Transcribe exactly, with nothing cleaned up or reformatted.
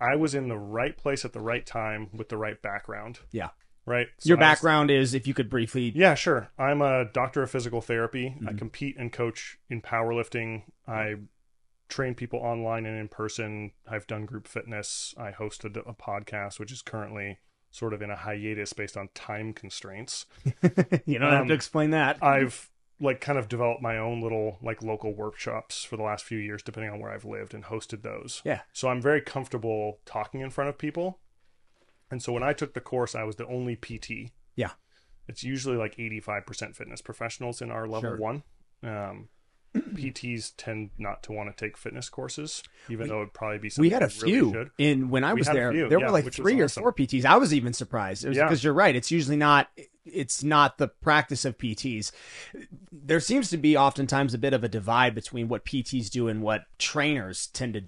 I was in the right place at the right time with the right background. Yeah. Right. So your background was, is, if you could briefly. Yeah, sure. I'm a doctor of physical therapy. Mm-hmm. I compete and coach in powerlifting. I train people online and in person. I've done group fitness. I hosted a podcast, which is currently sort of in a hiatus based on time constraints. You don't um, have to explain that. I've like kind of developed my own little like local workshops for the last few years, depending on where I've lived, and hosted those. Yeah. So I'm very comfortable talking in front of people. And so when I took the course, I was the only P T. Yeah. It's usually like eighty-five percent fitness professionals in our level sure. one. Um, P Ts tend not to want to take fitness courses, even we, though it'd probably be something we had a few really in when I was there. Few, there yeah, were like three or awesome. four P Ts. I was even surprised. It was, yeah. Because you're right. It's usually not. It's not the practice of P Ts. There seems to be oftentimes a bit of a divide between what P Ts do and what trainers tend to do.